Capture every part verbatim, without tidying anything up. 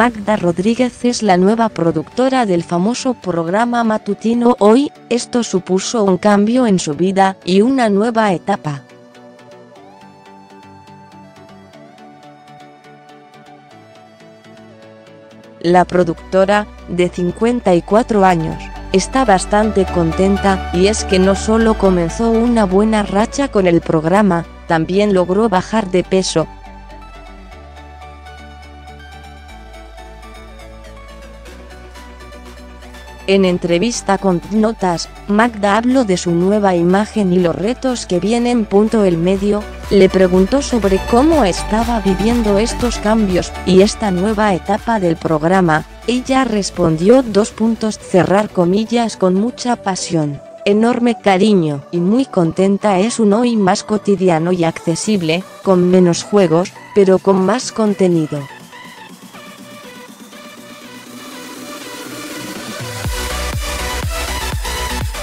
Magda Rodríguez es la nueva productora del famoso programa matutino Hoy. Esto supuso un cambio en su vida y una nueva etapa. La productora, de cincuenta y cuatro años, está bastante contenta, y es que no solo comenzó una buena racha con el programa, también logró bajar de peso. En entrevista con Tnotas, Magda habló de su nueva imagen y los retos que vienen. El medio le preguntó sobre cómo estaba viviendo estos cambios y esta nueva etapa del programa. Ella respondió dos puntos cerrar comillas con mucha pasión, enorme cariño y muy contenta. Es un Hoy más cotidiano y accesible, con menos juegos, pero con más contenido.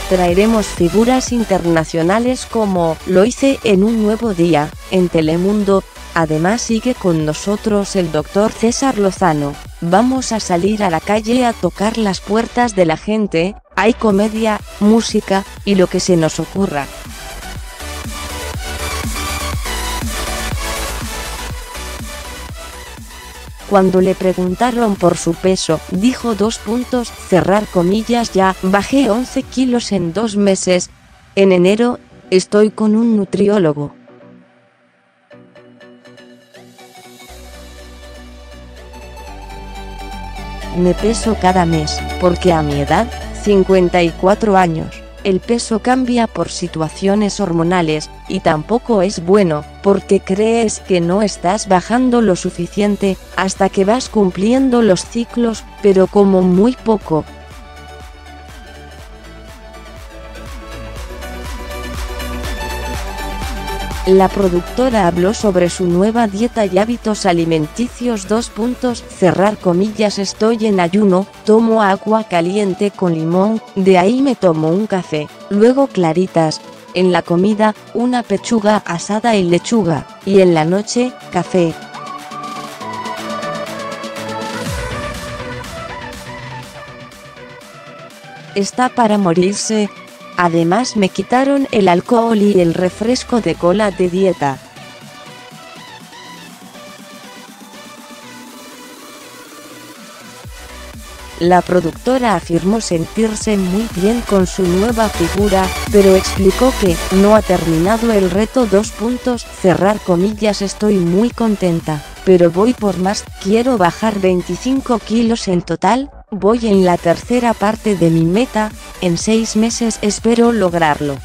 Traeremos figuras internacionales como lo hice en un nuevo día, en Telemundo. Además sigue con nosotros el doctor César Lozano. Vamos a salir a la calle a tocar las puertas de la gente. Hay comedia, música, y lo que se nos ocurra. Cuando le preguntaron por su peso, dijo dos puntos, cerrar comillas ya, bajé once kilos en dos meses. En enero, estoy con un nutriólogo. Me peso cada mes, porque a mi edad, cincuenta y cuatro años, el peso cambia por situaciones hormonales, y tampoco es bueno, porque crees que no estás bajando lo suficiente, hasta que vas cumpliendo los ciclos, pero como muy poco. La productora habló sobre su nueva dieta y hábitos alimenticios. Dos puntos, cerrar comillas estoy en ayuno, tomo agua caliente con limón, de ahí me tomo un café, luego claritas, en la comida, una pechuga asada y lechuga, y en la noche, café. Está para morirse. Además me quitaron el alcohol y el refresco de cola de dieta. La productora afirmó sentirse muy bien con su nueva figura, pero explicó que no ha terminado el reto. Dos puntos, cerrar comillas estoy muy contenta, pero voy por más, quiero bajar veinticinco kilos en total, voy en la tercera parte de mi meta, en seis meses espero lograrlo.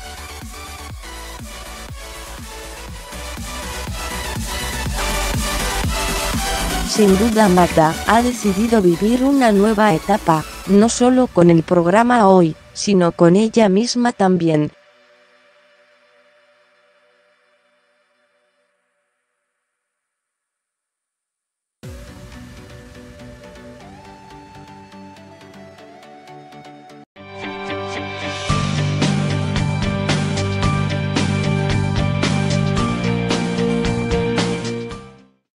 Sin duda Magda ha decidido vivir una nueva etapa, no solo con el programa Hoy, sino con ella misma también.